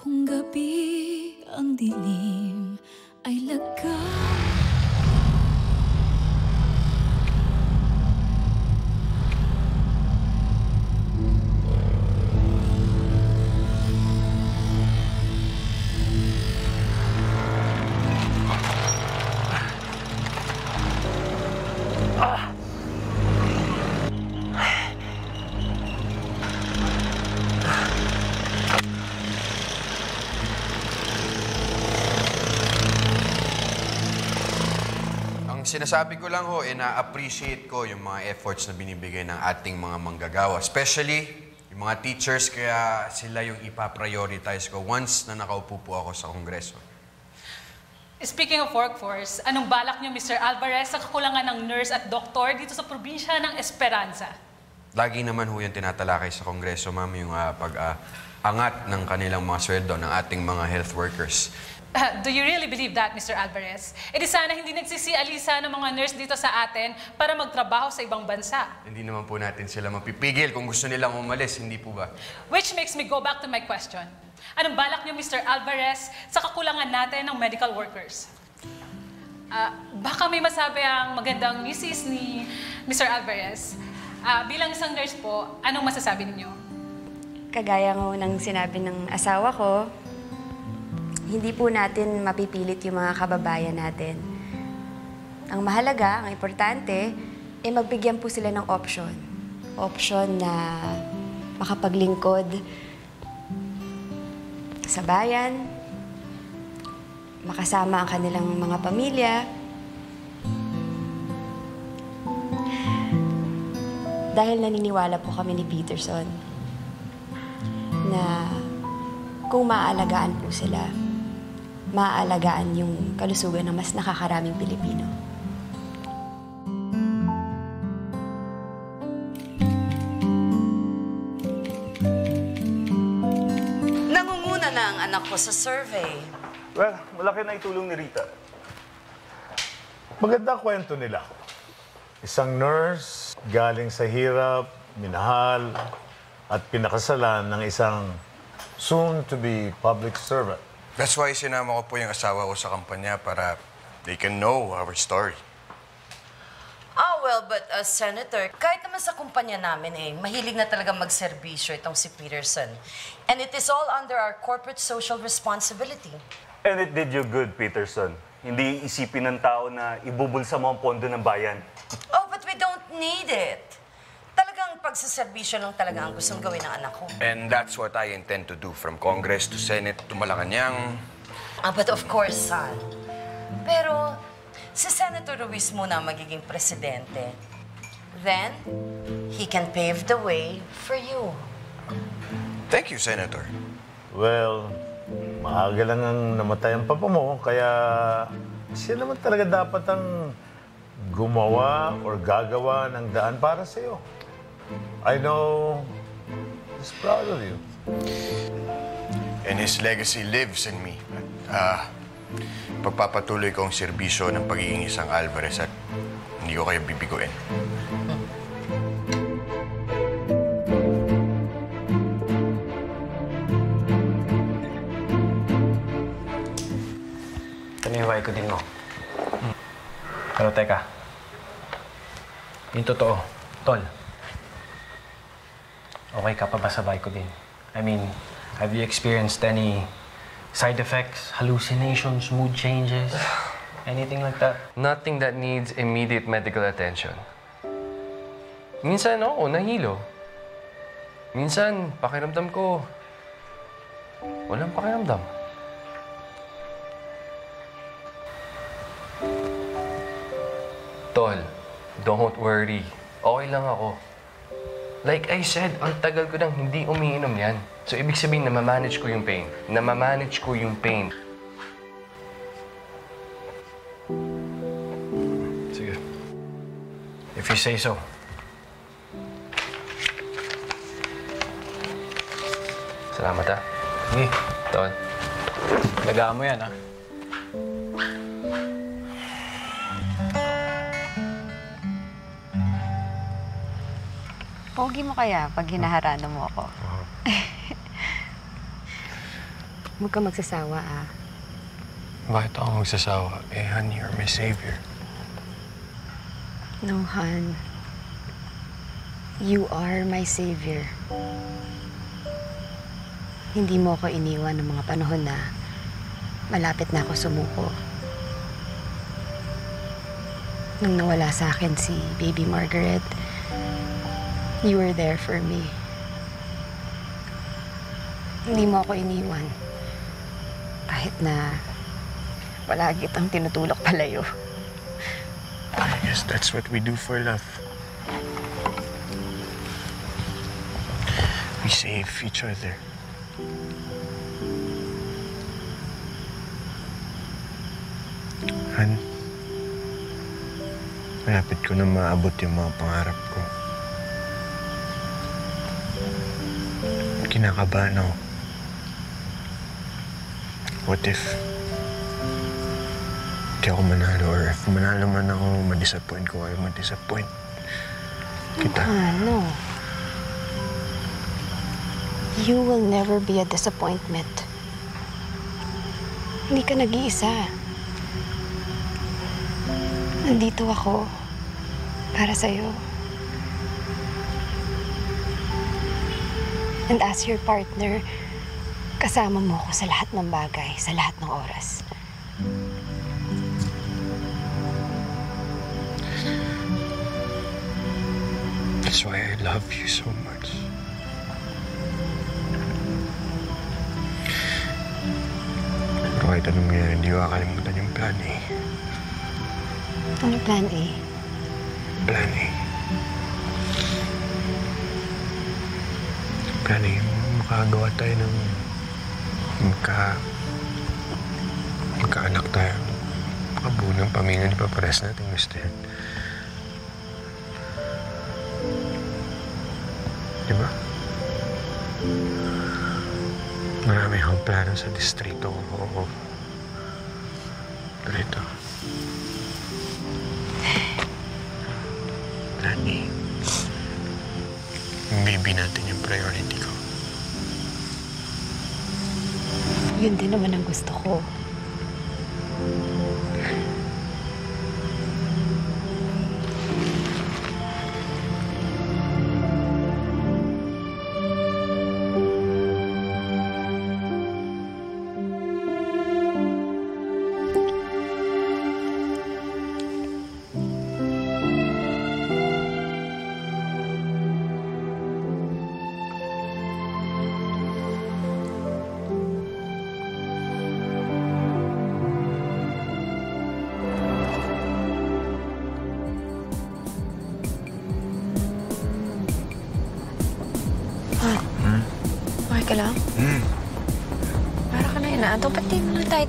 Kung gabi ang dilim ay lagay. Sinasabi ko lang ho, na-appreciate ko yung mga efforts na binibigay ng ating mga manggagawa. Especially, yung mga teachers, kaya sila yung ipaprioritize ko once na nakaupo po ako sa Kongreso. Speaking of workforce, anong balak niyo, Mr. Alvarez, sa kakulangan ng nurse at doktor dito sa probinsya ng Esperanza? Lagi naman ho yung tinatalakay sa Kongreso, ma'am, yung pag-angat ng kanilang mga sweldo ng ating mga health workers. Do you really believe that, Mr. Alvarez? E di sana hindi nagsisialisa ng mga nurse dito sa atin para magtrabaho sa ibang bansa. Hindi naman po natin sila mapipigil kung gusto nilang umalis, hindi po ba? Which makes me go back to my question. Anong balak niyo, Mr. Alvarez, sa kakulangan natin ng medical workers? Baka may masabi ang magandang misis ni Mr. Alvarez. Bilang isang nurse po, anong masasabi ninyo? Kagaya ko ng sinabi ng asawa ko, hindi po natin mapipilit yung mga kababayan natin. Ang mahalaga, ang importante, ay magbigyan po sila ng option. Option na makapaglingkod sa bayan, makasama ang kanilang mga pamilya. Dahil naniniwala po kami ni Peterson na kung maaalagaan po sila, maaalagaan yung kalusugan ng mas nakakaraming Pilipino. Nangunguna na ang anak ko sa survey. Well, malaki na itulong ni Rita. Maganda kwento nila. Isang nurse, galing sa hirap, minahal, at pinakasalan ng isang soon-to-be public servant. That's why sinama ko po yung asawa ko sa kampanya para they can know our story. Oh, well, but Senator, kahit naman sa kumpanya namin mahilig na talaga magserbisyo itong si Peterson. And it is all under our corporate social responsibility. And it did you good, Peterson. Hindi isipin ng tao na ibubulsa mo ang pondo ng bayan. Oh, but we don't need it. Pagsaservisyo lang talaga ang gustong gawin ng anak ko. And that's what I intend to do, from Congress to Senate to Malacanang. But of course, son. Pero si Senator Ruiz Muna magiging presidente. Then, he can pave the way for you. Thank you, Senator. Well, maaga lang ang namatay ang papa mo, kaya siya naman talaga dapat ang gumawa or gagawa ng daan para sa'yo. I know he's proud of you. And his legacy lives in me. Pagpapatuloy ko ang serbisyo ng pagiging isang Alvarez at hindi ko kayo bibiguin. Taniway ko din mo. Pero teka, yung totoo, Tol. Okay ka pa ba sa bike ko din? I mean, have you experienced any side effects, hallucinations, mood changes, anything like that? Nothing that needs immediate medical attention. Minsan, oo, nahilo. Minsan, pakiramdam ko, walang pakiramdam. Tol, don't worry. Okay lang ako. Like I said, ang tagal ko nang hindi umiinom yan. So, ibig sabihin, namamanage ko yung pain. Namamanage ko yung pain. Sige. If you say so. Salamat, ha? Sige, Tol. Lagaan mo yan, ha? Pogi mo kaya pag hinaharano mo ako. Huwag ka magsasawa, ah. Bakit ako magsasawa? Eh, Han, you're my savior. No, Han. You are my savior. Hindi mo ako iniwan ng mga panahon na malapit na ako sumuko. Nung nawala sa akin si Baby Margaret, you were there for me. Hindi mo ako iniwan. Kahit na palagi itang tinutulak palayo. I guess that's what we do for love. We save each other. Han, malapit ko na maabot yung mga pangarap ko. Kinakabahan ako. What if hindi ako manalo? Or if manalo man ako, madisappoint ko kayo, madisappoint kita. No. You will never be a disappointment. Hindi ka nag-iisa. Nandito ako para sa'yo. And as your partner, kasama mo ako sa lahat ng bagay, sa lahat ng oras. That's why I love you so much. Kahit anong yan, hindi ko kakalimutan yung plan A. Ano plan A? Plan A. Plan A, makagawa tayo ng magkaanak tayo. Makabuo ng pamilya ni Papares natin, Mr. Yan. Diba? Marami akong plano sa distrito ko. Pero ito. Lani, baby natin yung priority ko. Yun din naman ang gusto ko.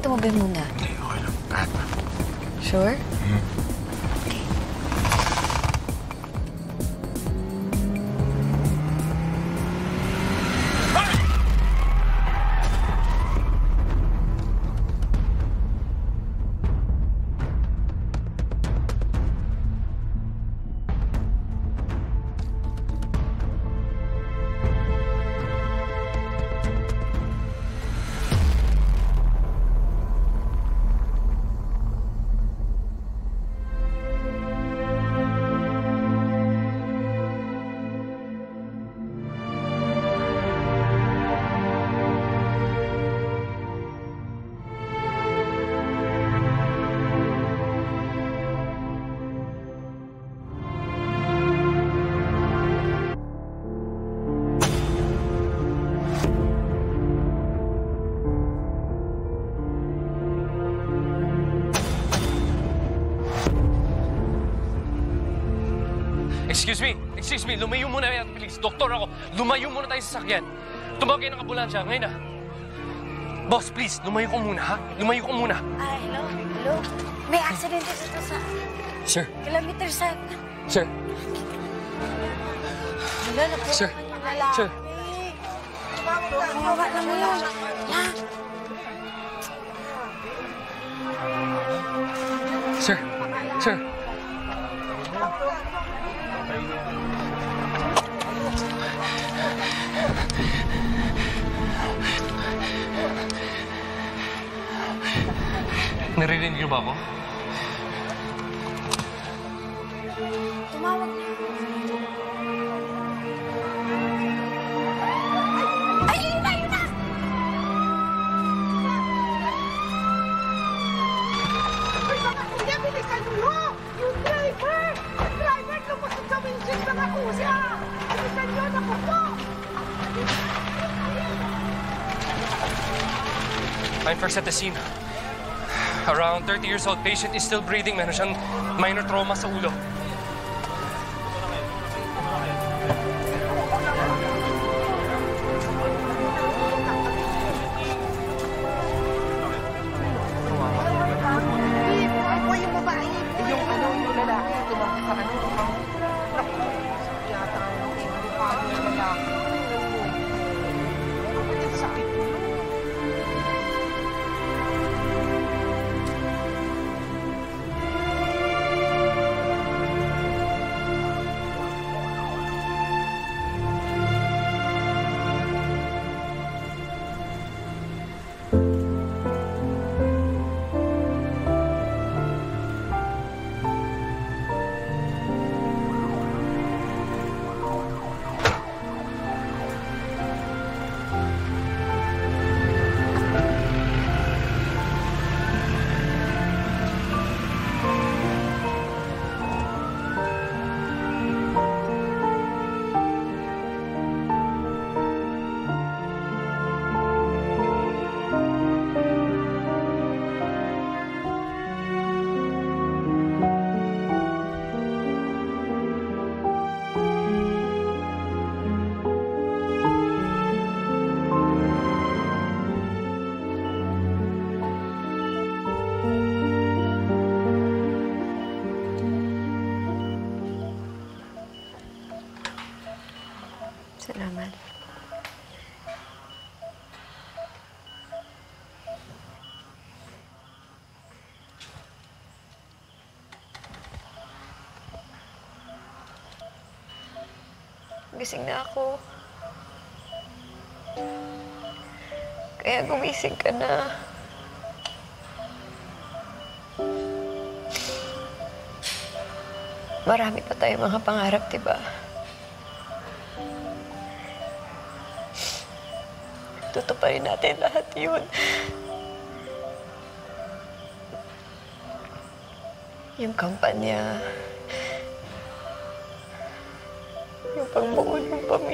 Tumubay muna. Okay, okay lang. Kahit pa. Sure? Hmm. Okay. Hey! Excuse me, lumayo muna yan, please. Doktor ako, lumayo muna tayo sa sakyan. Tumawag kayo ng ambulansya, ngayon na. Boss, please, lumayo ko muna, ha? Lumayo ko muna. Hello? Hello? May accident dito sa... Sir? Kilometer sa... Sir? Hello, naku. Sir? Sir? Tumawag na mo yun. Ha? Sir? Sir? Naririnig niyo ba ako? Tumawag niyo. Ay, yun na, yun na! Ay, baka hindi, bilisan niyo! Yung driver! Yung driver, kapasok sa windshield na nakuha! Bilisan niyo, nakupo! I'm first at the scene. Around 30 years old, patient is still breathing. Meron siyang minor trauma sa ulo. Gising na ako. Kaya gumising ka na. Marami pa tayong mga pangarap, diba? Tutuparin natin lahat yun. Yung kampanya, pagbuo ng pamilya.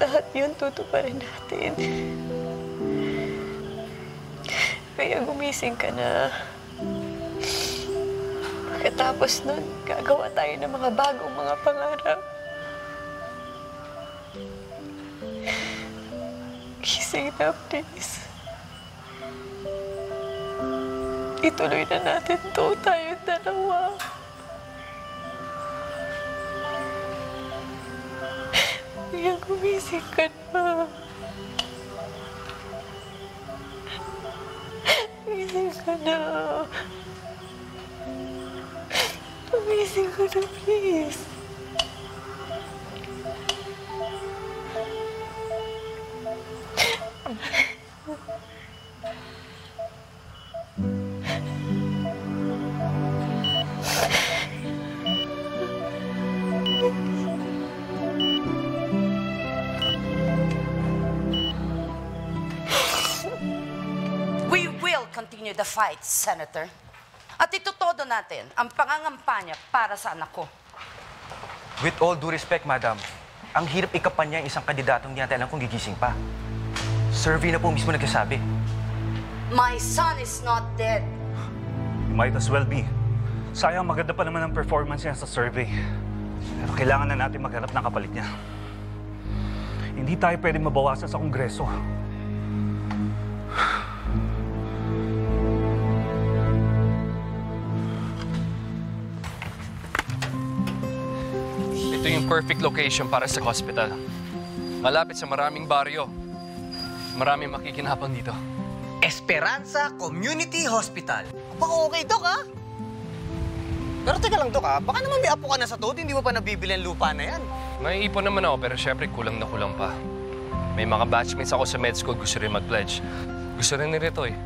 Lahat yun, tutuparin natin. Kaya gumising ka na. Pagkatapos nun, gagawa tayo ng mga bagong mga pangarap. Gising na, please. Ituloy na natin to, tayong dalawa. Kaya gumising ka na. Gumising ka na. Gumising ka na, please. Continue the fight, Senator. At itutodo natin ang pangangampanya para sa anak ko. With all due respect, Madam, ang hirap ikampanya ang isang kandidatong hindi natin alam kung gigising pa. Survey na po mismo nagsasabi. My son is not dead. You might as well be. Sayang, maganda pa naman ang performance niya sa survey. Pero kailangan na natin maghanap ng kapalit niya. Hindi tayo pwede mabawasan sa Kongreso. Ito yung perfect location para sa hospital. Malapit sa maraming baryo. Maraming makikinapang dito. Esperanza Community Hospital. Baka okay, Dok, ha? Pero teka lang, Dok, ha? Baka naman may apo ka na sa todo, hindi mo pa nabibili ang lupa na yan. Naiipon naman ako, pero syempre kulang na kulang pa. May mga batchmates ako sa med school, gusto rin mag-pledge. Gusto rin nito, eh.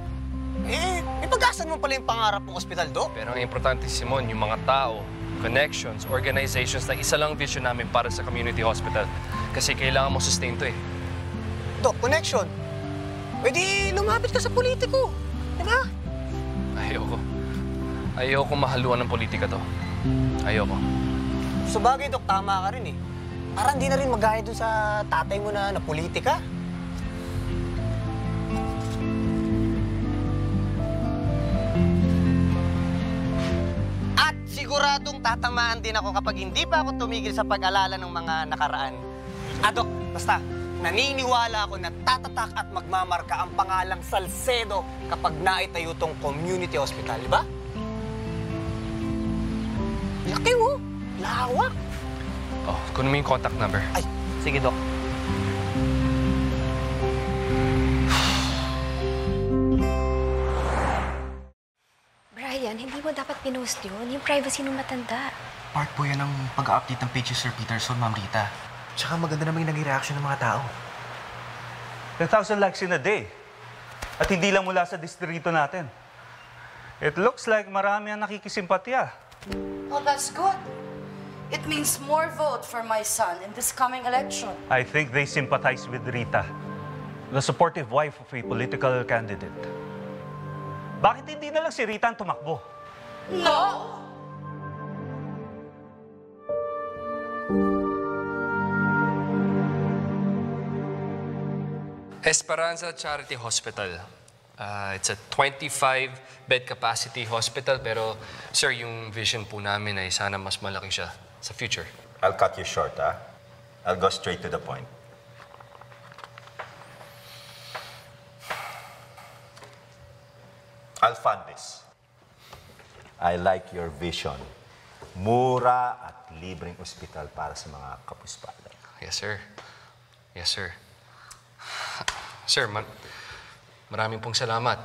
Pag-asan mo pala yung pangarap ng ospital, Doc? Pero ang importante, Simon, yung mga tao, connections, organizations na isa lang vision namin para sa community hospital. Kasi kailangan mo sustain to eh. Doc, connection? Pwede lumapit ka sa politiko, di ba? Ayoko. Ayoko mahaluan ng politika to. Ayoko. So bagay, Doc, tama ka rin eh. Parang di na rin magaya doon sa tatay mo na politika. Siguradong tatamaan din ako kapag hindi pa ako tumigil sa pag-alala ng mga nakaraan. Adok, basta, naniniwala ako na tatatak at magmamarka ang pangalang Salcedo kapag naitayo tong community hospital, di ba? Laki mo! Lawak! Oh, kunin mo yung contact number. Ay, sige, Dok. Hindi mo dapat pinost yun. Yung privacy ng matanda. Part po yan ng pag-update ng page ni Sir Peterson, Ma'am Rita. Tsaka maganda naman yung naging reaction ng mga tao. 10,000 likes in a day. At hindi lang mula sa distrito natin. It looks like marami ang nakikisimpatya. Well, that's good. It means more vote for my son in this coming election. I think they sympathize with Rita, the supportive wife of a political candidate. Bakit hindi na lang si Rita ang tumakbo? No! Esperanza Charity Hospital. It's a 25-bed capacity hospital, pero sir, yung vision po namin ay sana mas malaki siya sa future. I'll cut you short, ah. I'll go straight to the point. I'll fund this. I like your vision. Mura at libreng ospital para sa mga kapuspalan. Yes, sir. Yes, sir. Sir, maraming pong salamat.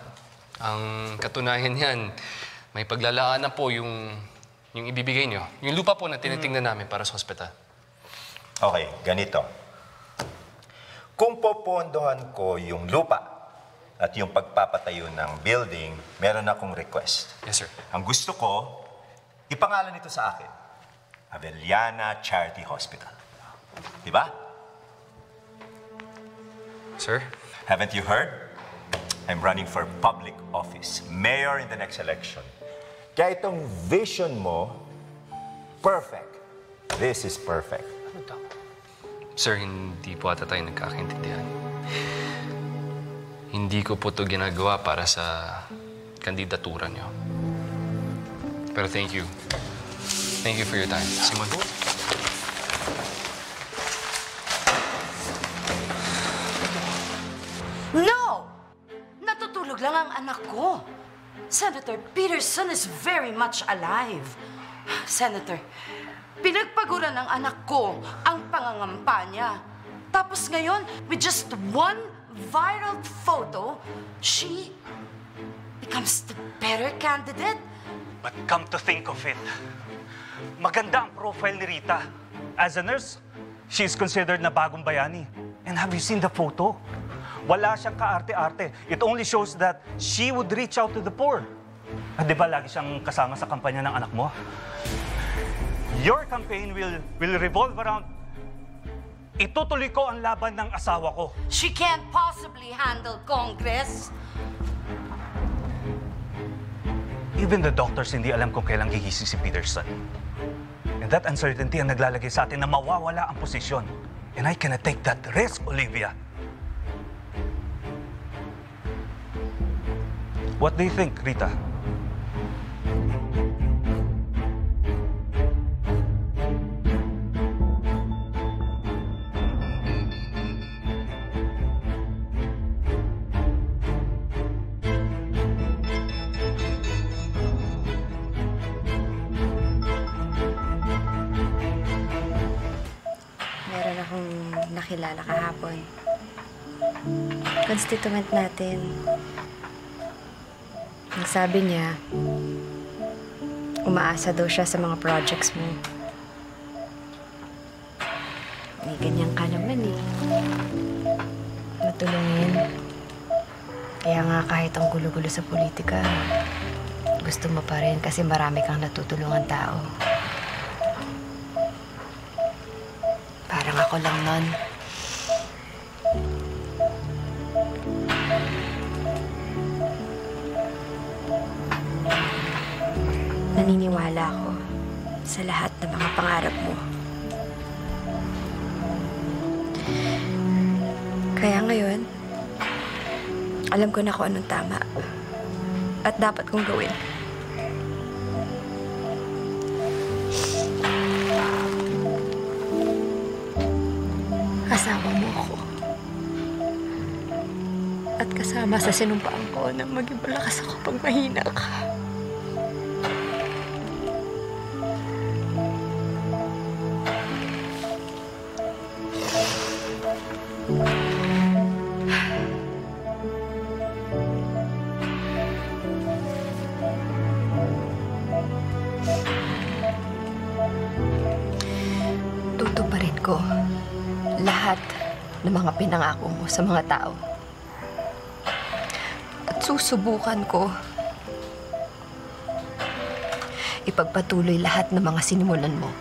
Ang katunayan yan, may paglalaan na po yung ibibigay nyo. Yung lupa po na tinitingnan namin para sa ospital. Okay, ganito. Kung popondohan ko yung lupa, at yung pagpapatayo ng building, meron akong request. Yes, sir. Ang gusto ko, ipangalan ito sa akin. Avellana Charity Hospital. Diba? Sir? Haven't you heard? I'm running for public office, mayor in the next election. Kaya itong vision mo, perfect. This is perfect. Ano daw? Sir, hindi po ata tayo nagkakaintindihan. Hindi ko po ito ginagawa para sa kandidatura niyo. Pero thank you. Thank you for your time. Simon. No! Natutulog lang ang anak ko. Senator Peterson is very much alive. Senator, pinagpaguran ng anak ko ang pangangampa niya. Tapos ngayon, with just one viral photo, she becomes the better candidate. But come to think of it, maganda ang profile ni Rita. As a nurse, she is considered na bagong bayani. And have you seen the photo? Wala siyang kaarte-arte. It only shows that she would reach out to the poor. At di ba lagi siyang kasama sa kampanya ng anak mo? Your campaign will revolve around itutuloy ko ang laban ng asawa ko. She can't possibly handle Congress. Even the doctors hindi alam kung kailan gigising si Peterson. And that uncertainty ang naglalagay sa atin na mawawala ang posisyon. And I cannot take that risk, Olivia. What do you think, Rita? Nakilala kahapon. Constituent natin. Ang sabi niya, umaasa daw siya sa mga projects mo. May ganyan ka naman eh. Matulungin. Kaya nga kahit ang gulo-gulo sa politika, gusto mo pa rin kasi marami kang natutulungan tao. Parang ako lang nun. Naniniwala ako sa lahat ng mga pangarap mo. Kaya ngayon, alam ko na kung anong tama at dapat kong gawin. Kasama mo ako. At kasama sa sinumpaan ko na maging malakas ako pag mahina ka. Tutuparin ko lahat ng mga pinangako mo sa mga tao. At susubukan ko ipagpatuloy lahat ng mga sinimulan mo.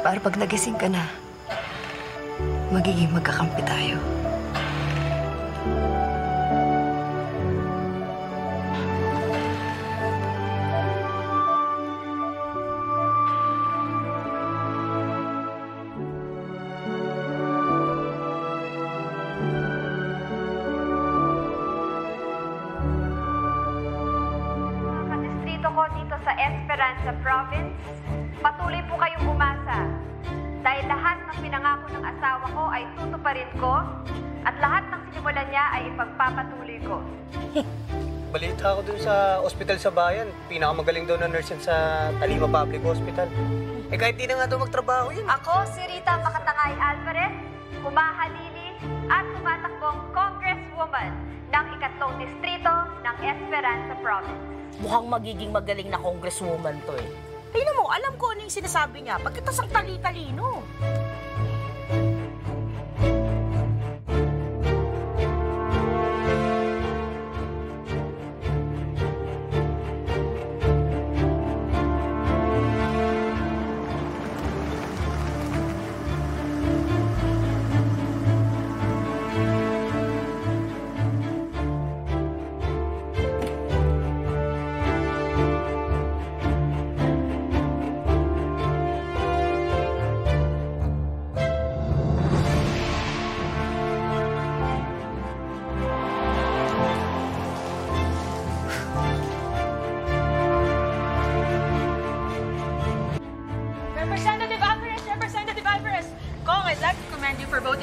Para pag nagising ka na, magiging magkakampi tayo. Dito sa Esperanza Province, patuloy po kayong umasa. Dahil lahat ng pinangako ng asawa ko ay tutuparin ko at lahat ng sinimulan niya ay ipagpapatuloy ko. Balita ako dun sa ospital sa bayan. Pinakamagaling daw na nurse sa Talima Public Hospital. Eh kahit di na nga daw magtrabaho yun. Ako si Rita Makatangay Alvarez, kumahalili at tumatakbong Congresswoman ng ikatlong distrito ng Esperanza Province. Mukhang magiging magaling na congresswoman to eh. Tingnan mo, alam ko ano yung sinasabi niya. Pagkitas ang tali-talino.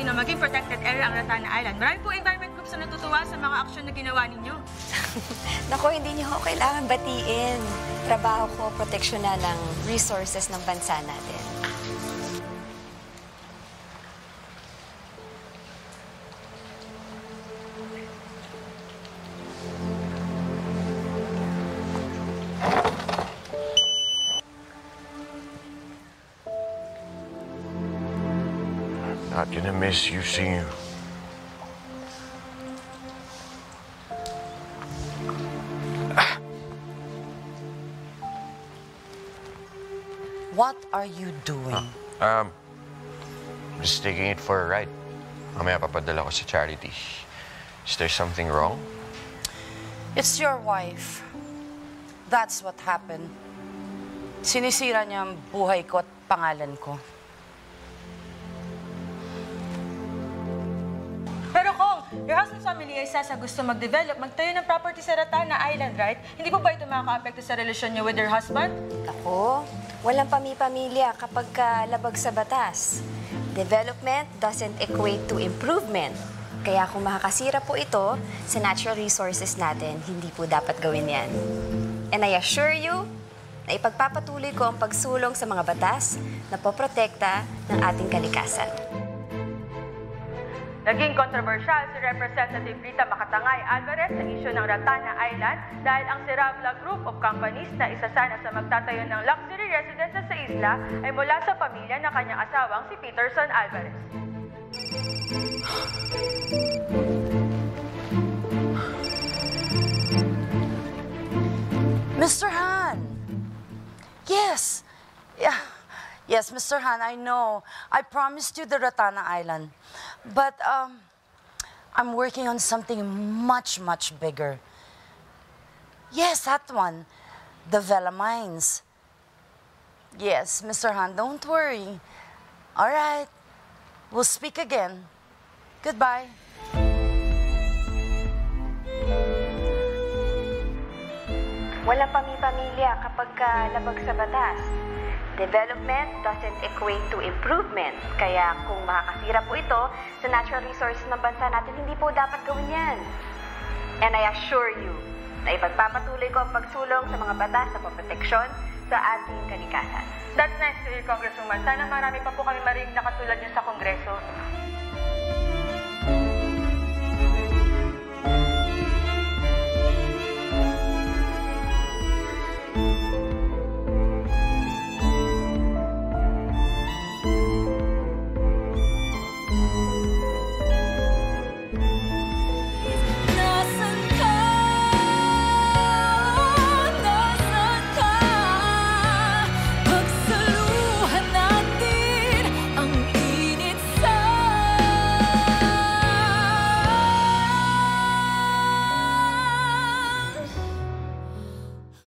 Na maging protected area ang Ratana Island. Marami po environment groups na natutuwa sa mga aksyon na ginawa ninyo. Naku, hindi niyo ako kailangan batiin. Trabaho ko, proteksyon na ng resources ng bansa natin. Not gonna miss you, seeing you. What are you doing? I'm just taking it for a ride. Mamaya papadala ko sa charity. Is there something wrong? It's your wife. That's what happened. Sinisira niya ang buhay ko at pangalan ko. Your husband's family ay sasa gusto mag-develop, magtayo ng property sa Ratana Island, right? Hindi po ba ito makaka-apekto sa relasyon niyo with your husband? Ako, walang pamipamilya kapag kalabag sa batas. Development doesn't equate to improvement. Kaya kung makakasira po ito sa natural resources natin, hindi po dapat gawin yan. And I assure you na ipagpapatuloy ko ang pagsulong sa mga batas na poprotekta ng ating kalikasan. Naging kontrobersyal si Representative Rita Makatangay Alvarez sa isyu ng Ratana Island dahil ang Serabla Group of Companies na isa sana sa magtatayo ng luxury residences sa isla ay mula sa pamilya ng kanyang asawang si Peterson Alvarez. Yes, Mr. Han, I know. I promised you the Ratana Island. But I'm working on something much, much bigger. Yes, that one. The Vela mines. Yes, Mr. Han, don't worry. All right. We'll speak again. Goodbye. Wala pami-pamilya kapag labag sa batas. Development doesn't equate to improvement. Kaya kung makakasira po ito sa natural resources ng bansa natin, hindi po dapat gawin yan. And I assure you na ipagpapatuloy ko ang pagsulong sa mga batas na proteksyon sa ating kalikasan. That's nice to hear, Congresswoman. Sana marami pa po kami marinig na katulad niyo sa Kongreso.